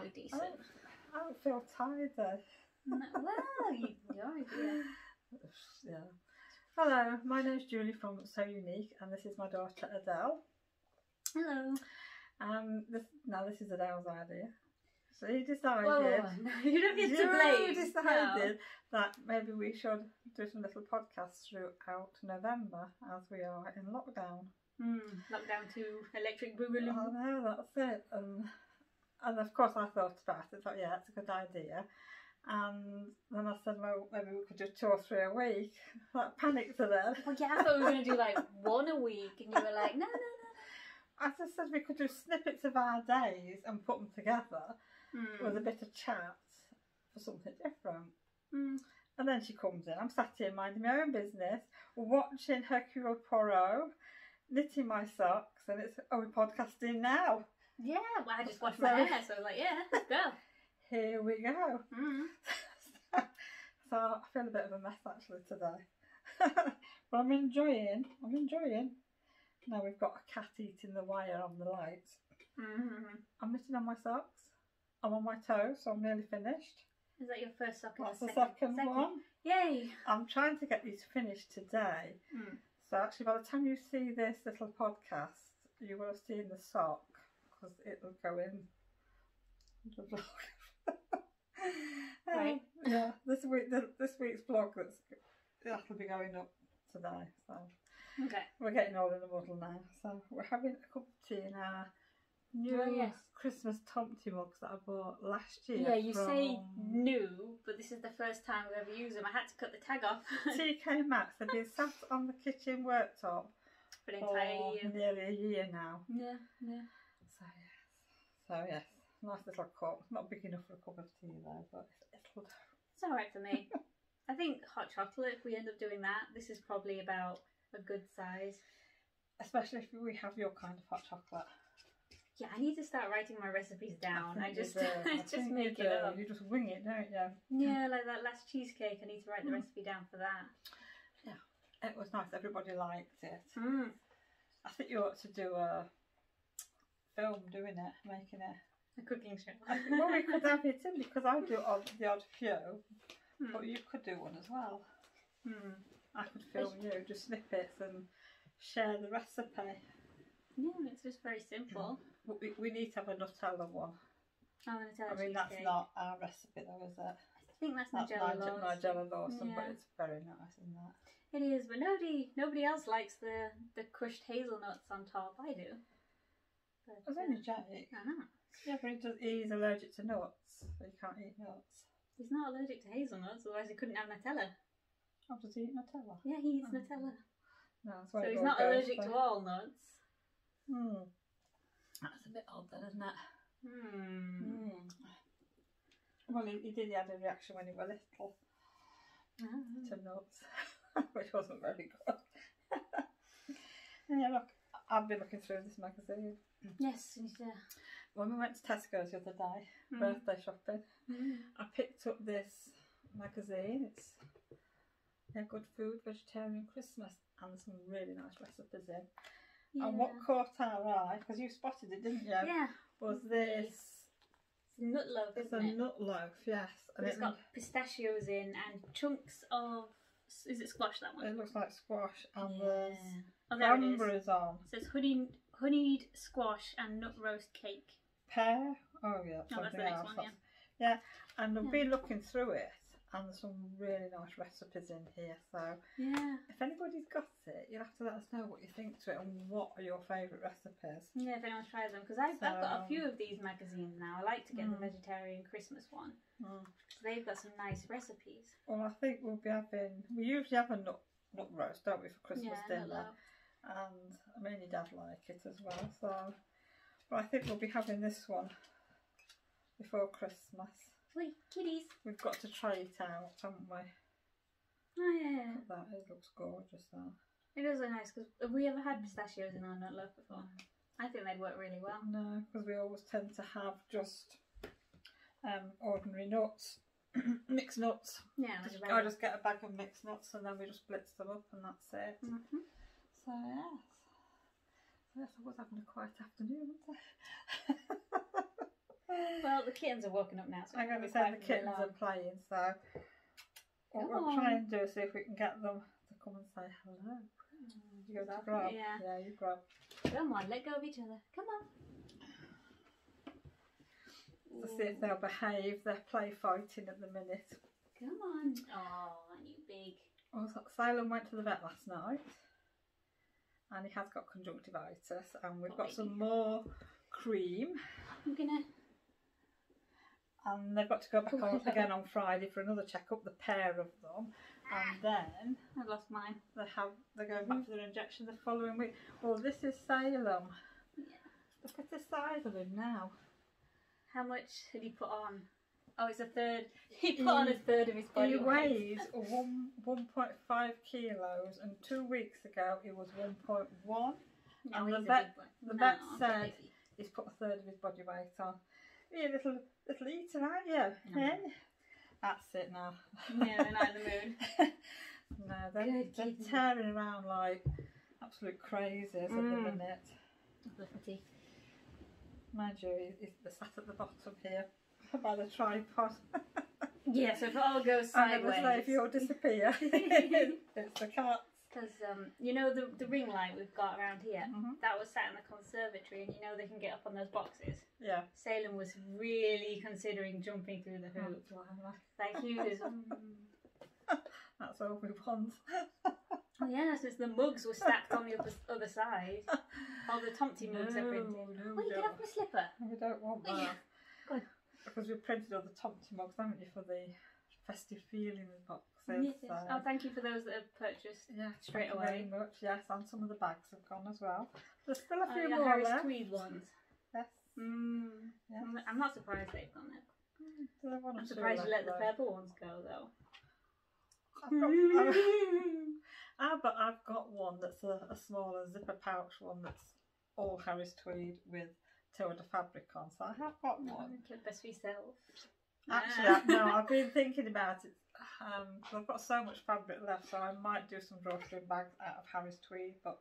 fairly decent. I don't feel tired though. No, well, you don't, yeah. Yeah. Hello, my name's Julie from So Unique, and this is my daughter Adele. Hello. Now this is Adele's idea. So you decided. Oh, no, you don't get to blame. You decided that maybe we should do some little podcasts throughout November as we are in lockdown. Lockdown to electric boogaloo. Oh no, that's it. And of course I thought about it. Thought, yeah, it's a good idea. And then I said, well, maybe we could do 2 or 3 a week. That panicked her then. Well, yeah, I thought we were going to do like 1 a week, and you were like, no, no, no. I just said we could do snippets of our days and put them together with a bit of chat for something different. And then she comes in. I'm sat here minding my own business, watching Hercule Poirot, knitting my socks, and it's, oh, we're podcasting now. Yeah, well, I just washed my hair, so I was like, yeah, let's go. Here we go. So I feel a bit of a mess actually today, but I'm enjoying. Now we've got a cat eating the wire on the light. I'm knitting on my socks. I'm on my toes, so I'm nearly finished. Is that your first sock? That's the second one. Yay! I'm trying to get these finished today. So actually, by the time you see this little podcast, you will have seen the sock because it will go in the vlog. Right. Yeah, this week's vlog that'll be going up today. So okay, we're getting all in the muddle now. So we're having a cup of tea in our new Christmas Tomte mugs that I bought last year. Yeah, you say new, but this is the first time we've ever used them. I had to cut the tag off. TK Maxx. They've been sat on the kitchen worktop for an entire year, nearly a year now. Yeah. So yes. Nice little cup. Not big enough for a cup of tea though, but it'll do. It's alright for me. I think hot chocolate, if we end up doing that, this is probably about a good size. Especially if we have your kind of hot chocolate. Yeah, I need to start writing my recipes down. I just make it up. You just wing it, don't you? Yeah, like that last cheesecake, I need to write the recipe down for that. Yeah, it was nice. Everybody liked it. I think you ought to do a film doing it, making it. A cooking show. Well, we could have it in because I do the odd few, but you could do one as well. I could film you, just snippets and share the recipe. Yeah, it's just very simple. We need to have a Nutella one. Oh, Nutella. I mean, that's not our recipe though, is it? I think that's Nigella Lawson, but it's very nice, isn't that? It is, but nobody else likes the crushed hazelnuts on top. I do. But, I was only Jake. I know. Yeah, but he's allergic to nuts, so he can't eat nuts. He's not allergic to hazelnuts, otherwise he couldn't have Nutella. Oh, does he eat Nutella? Yeah, he eats Nutella. No, that's why. So he's not allergic to all nuts. That's a bit odd then, isn't it? Well, he had a reaction when he was little to nuts, which wasn't very good. Yeah, look, I've been looking through this magazine. Yes, yeah. When we went to Tesco's the other day, birthday shopping, I picked up this magazine. It's Good Food, Vegetarian Christmas, and some really nice recipes in. Yeah. And what caught our eye, because you spotted it, didn't you? Yeah. Was this nut loaf? It's a nut loaf, yes. And it's got pistachios in and chunks of. Is it squash, that one? It looks like squash, and there's amber is on. It says honeyed squash and nut roast cake. Pear? Oh yeah, that's the next one, yeah. And I've been looking through it, and there's some really nice recipes in here, so yeah. If anybody's got it, you'll have to let us know what you think to it and what are your favourite recipes. Yeah, if anyone's tried them, because I've got a few of these magazines now. I like to get the vegetarian Christmas one. They've got some nice recipes. Well, I think we'll be having, we usually have a nut roast, don't we, for Christmas dinner. And I mean, your dad liked it as well, so but I think we'll be having this one before Christmas. Wait, kiddies! We've got to try it out, haven't we? Oh yeah. That it looks gorgeous though. It does look nice because have we ever had pistachios in our nut loaf before? I think they'd work really well. No, because we always tend to have just ordinary nuts, mixed nuts. Yeah, I just get a bag of mixed nuts and then we just blitz them up and that's it. So yes, I was having a quiet afternoon, wasn't I? Well, Well, the kittens are woken up now, so I'm going to be saying the kittens are playing, so what we'll try and do is see if we can get them to come and say hello. You go to grab. Yeah. Yeah, you grab. Come on, let go of each other. Come on. To see if they'll behave. They're play fighting at the minute. Come on. Oh, aren't you big? Also, Salem went to the vet last night and he has got conjunctivitis, and we've got some more cream. I'm gonna. And they've got to go back on again on Friday for another checkup, the pair of them, and then I lost mine. They're going back for their injection the following week. Well, this is Salem. Yeah. Look at the size of him now. How much had he put on? Oh, it's a third. He put on a third of his body. He weighs 1.5 kilos, and 2 weeks ago he was 1.1. And the vet said he's put a third of his body weight on. You little eater, aren't you? No. Yeah. That's it now. Yeah, they're not in the mood. No, they're tearing around like absolute crazies at the minute. Bloody. Mind you, they're sat at the bottom here by the tripod. Yeah, so if it all goes sideways. I'm going to say if you all disappear, it's the cats. Because, you know, the ring light we've got around here, that was sat in the conservatory, and you know they can get up on those boxes. Yeah. Salem was really considering jumping through the hoop. Like he was. That's all we want. Oh, yeah, since the mugs were stacked on the other side. All the Tomte mugs are printed. No, oh, you can have my slipper. We don't want that. Go on. Because we've printed all the Tomte mugs, haven't you, for the festive feeling box. Yes, yes. So. Oh, thank you for those that have purchased straight away. Very much, yes, and some of the bags have gone as well. There's still a few more Harris Tweed ones. Yes. Yes. I'm not surprised they've gone there. I'm surprised you let the purple ones go though. But I've got one that's a smaller zipper pouch one that's all Harris Tweed with tilde fabric on. So I have got one. Best for yourself. Actually, I've been thinking about it. I've got so much fabric left, so I might do some drawstring bags out of Harris Tweed, but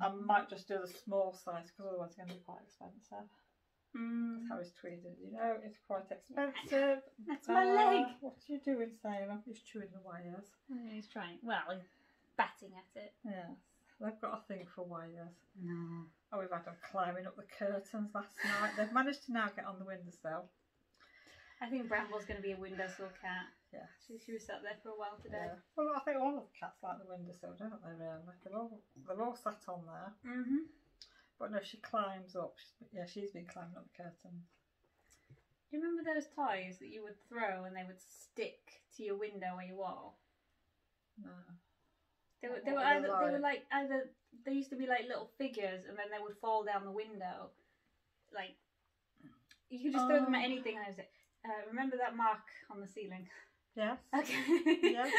I might just do the small size because otherwise it's going to be quite expensive. Because Harris Tweed, you know, it's quite expensive. That's my leg. What are you doing, Salem? He's chewing the wires. He's trying. Well, he's batting at it. Yes, they've got a thing for wires. No. Oh, we've had them climbing up the curtains last night. They've managed to now get on the windowsill. I think Bramble's going to be a windowsill cat. Yeah. She was sat there for a while today. Yeah. Well, I think all of the cats like the windowsill, don't they, really? They're all sat on there. But no, she climbs up. She's been climbing up the curtain. Do you remember those toys that you would throw and they would stick to your window or your wall? No. They used to be like little figures, and then they would fall down the window. Like, you could just throw them at anything, and I was like, remember that mark on the ceiling? Yes. Okay. Yes.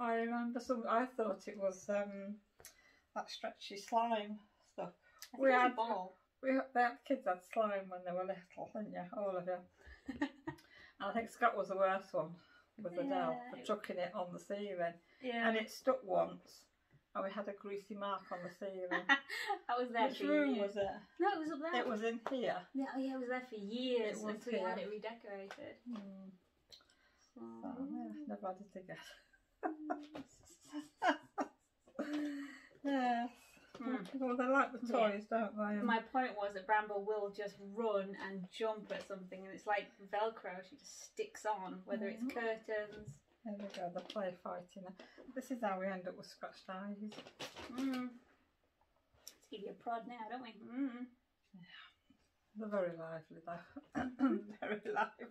I remember some. I thought it was that stretchy slime stuff. We had a ball. The kids had slime when they were little, didn't you? All of you. And I think Scott was the worst one with Adele for chucking it on the ceiling. Yeah. And it stuck once, and we had a greasy mark on the ceiling. That was there. Which room was it? No, it was up there. It was in here. Yeah, oh yeah, it was there for years until we had it redecorated. So, yeah, never had it again. Yes. Well, they like the toys, don't they? My point was that Bramble will just run and jump at something, and it's like Velcro. She just sticks on, whether it's curtains. There we go, the play fighting. This is how we end up with scratched eyes. Let's give you a prod now, don't we? Yeah. They're very lively though. Very lively.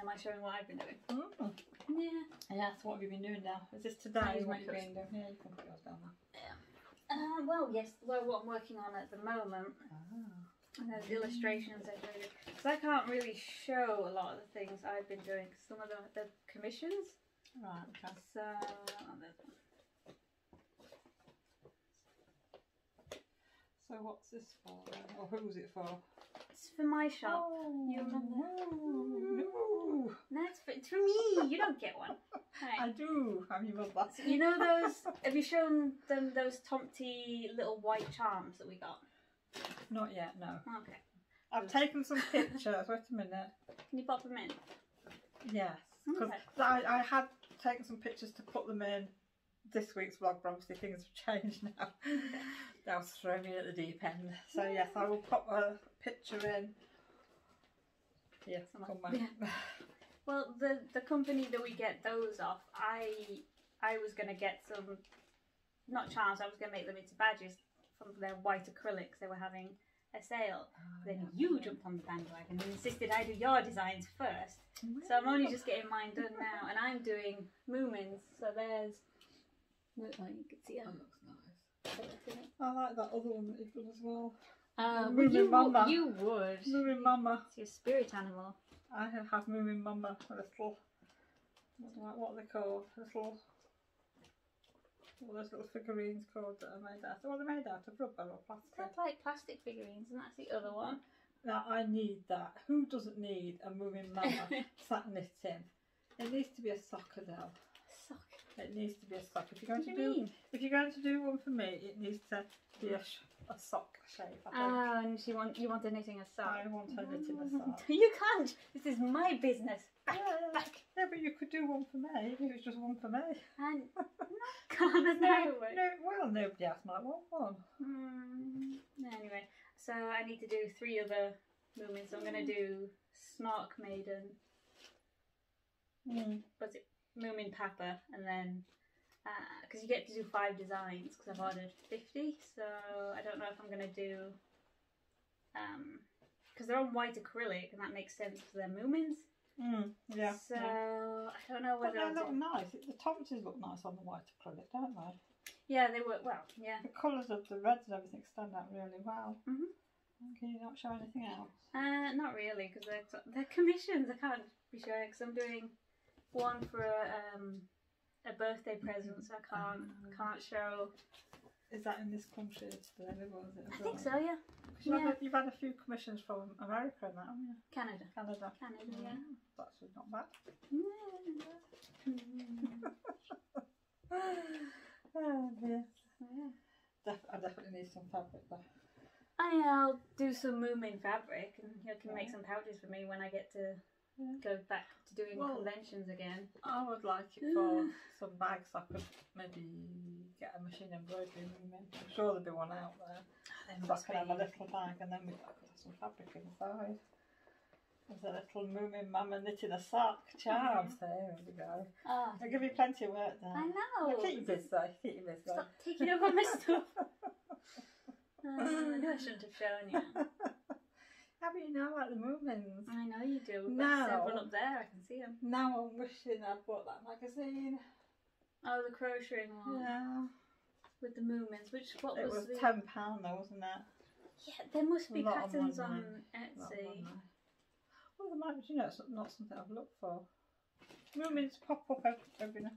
Am I showing what I've been doing? Yeah. Yeah, so what have you been doing now? Is this today? What you've been doing? Yeah, you can put yours down there. Yeah. Well, yes, well, what I'm working on at the moment. And those illustrations I showed you. Because I can't really show a lot of the things I've been doing, because some of them are commissions. Right, okay. So, what's this for? Or who's it for? It's for my shop. Oh, you remember? No. That's for me. You don't get one. Right. I do. I'm your mother. So you know those? Have you shown them those Tomte little white charms that we got? Not yet, no. Okay. I've taken some pictures. Wait a minute. Can you pop them in? Yes. Because okay. I had taken some pictures to put them in this week's vlog, but obviously things have changed now. That was throwing me at the deep end. So yes, I will pop a picture in. Yes, come back. Yeah. Well, the company that we get those off, I was going to get some, not charms, I was going to make them into badges from their white acrylics. They were having a sale. Oh, then you jumped on the bandwagon and insisted I do your designs first. Wow. So I'm only just getting mine done now, and I'm doing Moomins. So there's, look, like you can see that. That looks nice. I like that other one that you've done as well. Moomin Mama. You would. Moomin Mama. It's your spirit animal. I have Moomin Mama, a little, what are they called? Little, all those little figurines called that are made out of, well, they're made out of rubber or plastic. That's like plastic figurines, and that's the other one. Now I need that. Who doesn't need a Moomin Mama sat knitting? It needs to be a sock, Adele. Sock. It needs to be a sock. If you're going if you're going to do one for me, it needs to be a sock shape. Oh, and you want her knitting a sock. I want her knitting a sock. You can't. This is my business. Back, back. Yeah, but you could do one for me. It was just one for me. And can't. No, well, nobody else might want one. Anyway, so I need to do 3 other movements. I'm going to do Snark Maiden. Was it Moomin Papa, and then. Because you get to do 5 designs because I've ordered 50, so I don't know if I'm going to do, because they're on white acrylic and that makes sense for their Moomins. Yeah. So I don't know whether they look nice. The Tomtes look nice on the white acrylic, don't they? Yeah, they work well. Yeah. The colours of the reds and everything stand out really well. Can you not show anything else? Not really, because they're commissions. I can't be sure because I'm doing one for a birthday present, so I can't show. Is that in this country today? I think so, yeah. You've had a few commissions from America now, haven't you? Canada, yeah. That's actually not bad. Oh dear. Yeah. I definitely need some fabric though. I'll do some Moomin fabric, and you can make some pouches for me when I get to go back to doing conventions again. I would like it for some bags. I could maybe get a machine embroidery Moomin. I'm sure there'll be one out there. So I could have a little bag, and then I could have some fabric inside. There's a little Moomin Mama knitting a sock charm. There we go. I'll give you plenty of work there. I know. Keep you busy. Stop taking over my stuff. I know I shouldn't have shown you. How do you know about the Moomins? I know you do. There's several up there, I can see them. Now I'm wishing I'd bought that magazine. Oh, the crocheting one. Yeah. With the Moomins, what was the... It was £10 though, wasn't it? Yeah, there must be patterns on Etsy. Well, there might be, it's not something I've looked for. Moomins pop up every now.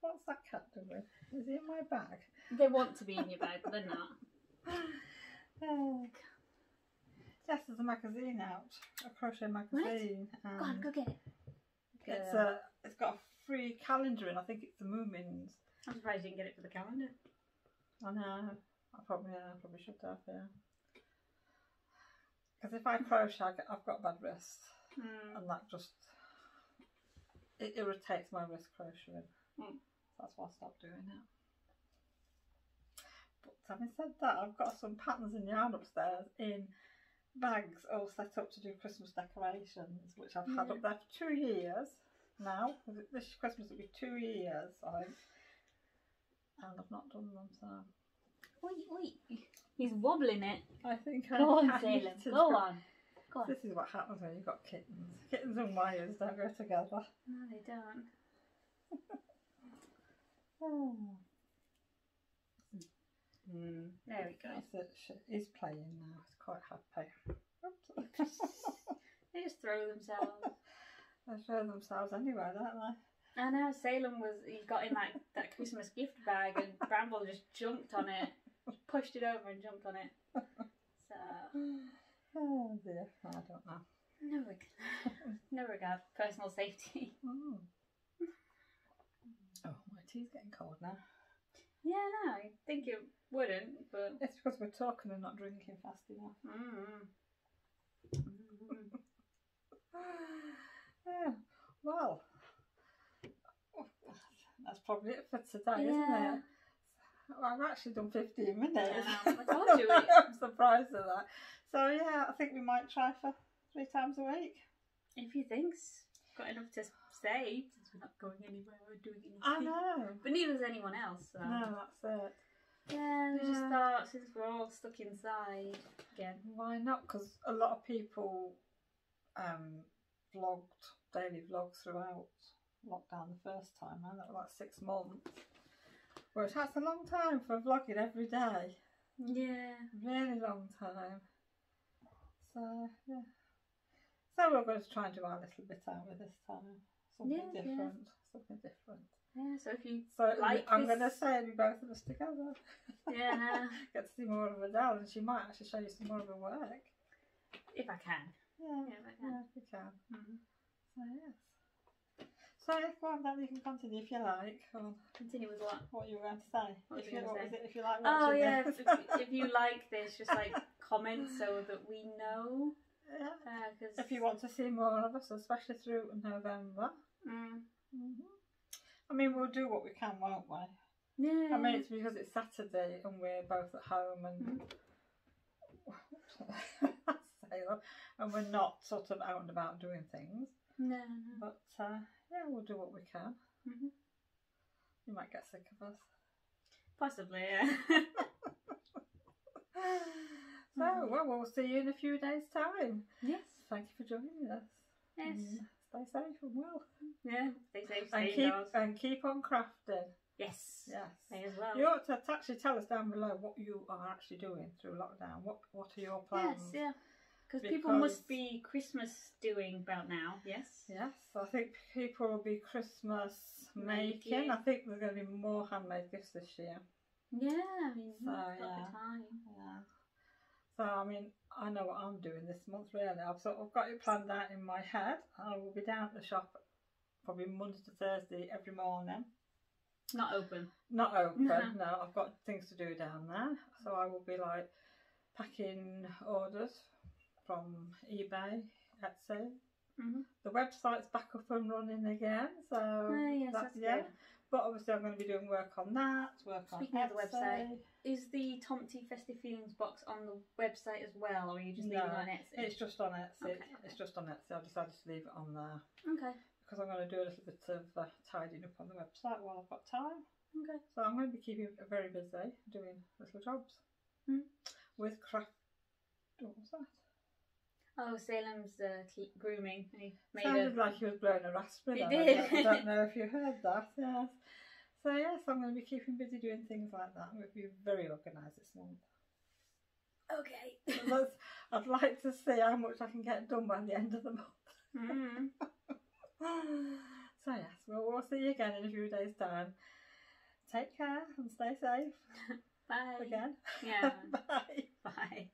What's that cat doing? Is it in my bag? They want to be in your bag, but they're not. Oh, God. Yes, there's a magazine out, a crochet magazine. Go on, go get it. It's got a free calendar in. I think it's the Moomins. I'm surprised you didn't get it for the calendar. I know. I probably should have. Yeah. Because if I crochet, I've got bad wrists, and that just it irritates my wrist crocheting. That's why I stopped doing it. But having said that, I've got some patterns in yarn upstairs in bags all set up to do Christmas decorations, which I've had up there for 2 years now. This Christmas will be 2 years, I think, and I've not done them. So wait, he's wobbling it. I think. Go on, Salem. This is what happens when you've got kittens. Kittens and wires don't go together. No, they don't. There we go. He's playing now. He's quite happy. They just throw themselves. They throw themselves anywhere, don't they? I know. Salem he got in that Christmas gift bag, and Bramble just jumped on it, pushed it over, and jumped on it. So. Oh dear. I don't know. No regard for personal safety. Oh, my tea's getting cold now. Yeah, I think Wouldn't, but... It's because we're talking and not drinking fast enough. Yeah. Well, that's probably it for today, yeah. Isn't it? Well, I've actually done 15 minutes. Yeah, I told you. I'm surprised at that. So, yeah, I think we might try for 3 times a week. If you think got enough to say, since we're not going anywhere or doing anything. I know. But neither is anyone else. So. No, that's it. Yeah, we just thought, since we're all stuck inside again. Why not? Because a lot of people vlogged, daily vlogs throughout lockdown the first time, and that was like 6 months. Which that's a long time for vlogging every day. Yeah. Really long time. So, yeah. So we're going to try and do our little bit over this time. Something different. Yeah. Something different. Yeah, so if you like I'm going to say we both of us together. Yeah. Get to see more of Adele, and she might actually show you some more of her work. If I can. Yeah, yeah, if I can. Yeah, if you can. So, yes. So, go on, then you can continue if you like. Continue with what? What you were going to say. If you like watching this. If you like this, just like comment so that we know. Yeah. If you want to see more of us, especially through November. I mean, we'll do what we can, won't we? Yeah. I mean, it's because it's Saturday and we're both at home and... and we're not sort of out and about doing things. No. But, yeah, we'll do what we can. You might get sick of us. Possibly, yeah. So, well, we'll see you in a few days' time. Yes. Thank you for joining us. Yes. Stay safe and well. Yeah, stay safe, stay indoors. And keep on crafting. Yes. Yes. May as well. You ought to actually tell us down below what you are actually doing through lockdown. What are your plans? Yes, yeah. Because people must be Christmas doing about now, yes? Yes, I think people will be Christmas making. I think there's going to be more handmade gifts this year. Yeah, I mean, so, the time. Yeah. So, I mean, I know what I'm doing this month, really. I've sort of got it planned out in my head. I will be down at the shop probably Monday to Thursday every morning. Not open? Not open, no. I've got things to do down there. So I will be, like, packing orders from eBay, Etsy. The website's back up and running again, so yes, that's good. But obviously I'm going to be doing work on that, Speaking of the website, is the Tomte Festive Feelings box on the website as well, or are you just leaving it on Etsy? It's just on Etsy. Okay. It's just on Etsy. I've decided to leave it on there. Okay. Because I'm going to do a little bit of tidying up on the website while I've got time. Okay. So I'm going to be keeping very busy doing little jobs. With craft... What was that? Oh, Salem's grooming. He made sounded like he was blowing a raspberry. It did. I don't know if you heard that. Yes. So yes, I'm going to be keeping busy doing things like that. We'll be very organised this month. Okay. So I'd like to see how much I can get done by the end of the month. So yes, we'll see you again in a few days' time. Take care and stay safe. Bye. Again. Yeah. Bye. Bye.